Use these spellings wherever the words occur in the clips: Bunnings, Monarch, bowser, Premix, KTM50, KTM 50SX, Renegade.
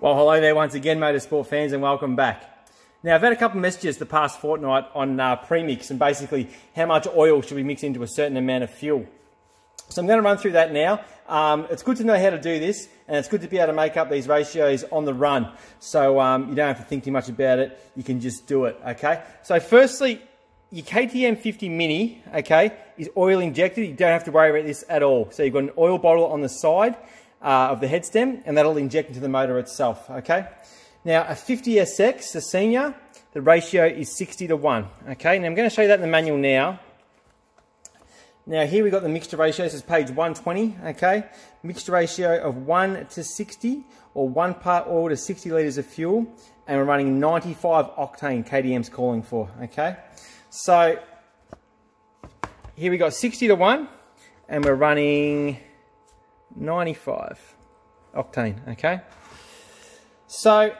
Well, hello there once again, motorsport fans, and welcome back. Now, I've had a couple of messages the past fortnight on pre-mix and basically how much oil should we mix into a certain amount of fuel. So I'm going to run through that now. It's good to know how to do this, and it's good to be able to make up these ratios on the run. So you don't have to think too much about it. You can just do it, okay? So firstly, your KTM 50 Mini, okay, is oil injected. You don't have to worry about this at all. So you've got an oil bottle on the side of the headstem, and that'll inject into the motor itself, okay? Now, a 50SX, the senior, the ratio is 60:1, okay? And I'm going to show you that in the manual now. Now, here we've got the mixture ratio. This is page 120, okay? Mixture ratio of 1 to 60, or 1 part oil to 60 litres of fuel, and we're running 95 octane, KTM's calling for, okay? So, here we got 60:1, and we're running 95 octane, okay? So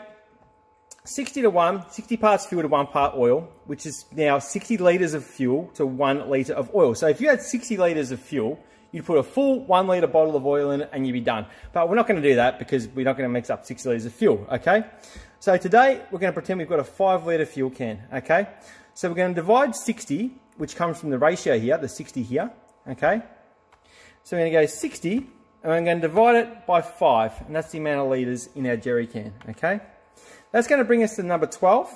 60:1, 60 parts fuel to 1 part oil, which is now 60 litres of fuel to 1 litre of oil. So if you had 60 litres of fuel, you'd put a full 1 litre bottle of oil in it and you'd be done. But we're not going to do that because we're not going to mix up 60 litres of fuel, okay? So today we're going to pretend we've got a 5 litre fuel can, okay? So we're going to divide 60, which comes from the ratio here, the 60 here, okay? So we're going to go 60, and I'm going to divide it by 5, and that's the amount of litres in our jerry can, okay? That's going to bring us to number 12,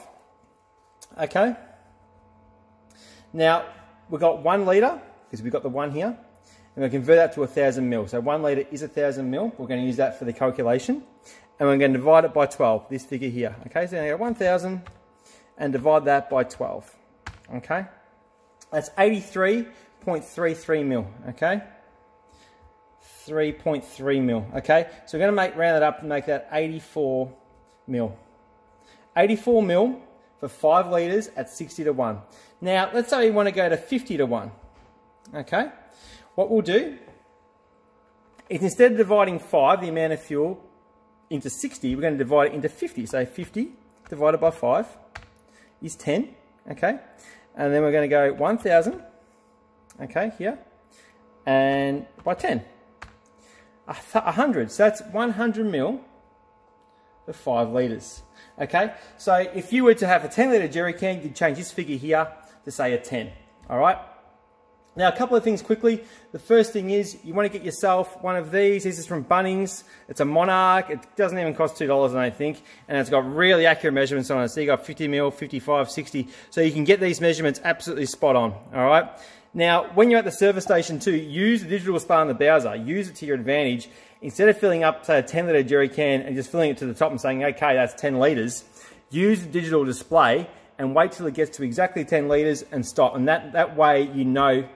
okay? Now, we've got 1 litre, because we've got the 1 here, and we convert that to 1,000 mil. So 1 litre is 1,000 mil. We're going to use that for the calculation, and we're going to divide it by 12, this figure here, okay? So I'm going to go 1,000 and divide that by 12, okay? That's 83.33 mil, okay? 3.3 mil, okay? So we're going to round that up and make that 84 mil. 84 mil for 5 litres at 60:1. Now, let's say we want to go to 50:1, okay? What we'll do is instead of dividing 5, the amount of fuel, into 60, we're going to divide it into 50. So 50 divided by 5 is 10, okay? And then we're going to go 1,000, okay, here, and by 10. 100, so that's 100 mil for 5 litres, okay? So if you were to have a 10 litre jerry can, you'd change this figure here to say a 10, all right? Now, a couple of things quickly. The first thing is you want to get yourself one of these. This is from Bunnings. It's a Monarch. It doesn't even cost $2, I don't think, and it's got really accurate measurements on it. So you got 50 mil, 55, 60, so you can get these measurements absolutely spot on, all right? Now, when you're at the service station too, use the digital spa and the Bowser. Use it to your advantage. Instead of filling up, say, a 10 litre jerry can and just filling it to the top and saying, okay, that's 10 litres, use the digital display and wait till it gets to exactly 10 litres and stop. And that way you know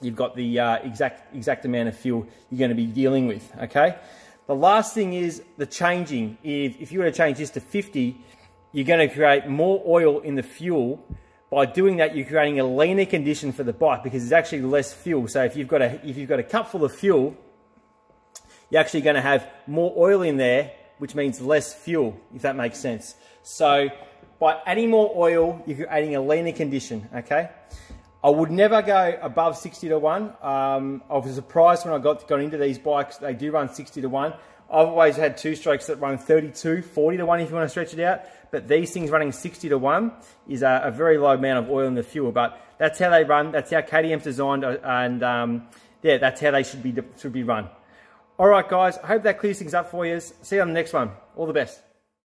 you've got the exact amount of fuel you're going to be dealing with, okay? The last thing is the changing. If you were to change this to 50, you're going to create more oil in the fuel. By doing that, you're creating a leaner condition for the bike because there's actually less fuel. So if you've got a cup full of fuel, you're actually going to have more oil in there, which means less fuel, if that makes sense. So by adding more oil, you're adding a leaner condition, okay? I would never go above 60:1. I was surprised when I got into these bikes. They do run 60:1. I've always had two strokes that run 32, 40:1 if you want to stretch it out, but these things running 60:1 is a very low amount of oil in the fuel, but that's how they run, that's how KTM's designed, and yeah, that's how they should be run. All right, guys, I hope that clears things up for you. See you on the next one. All the best.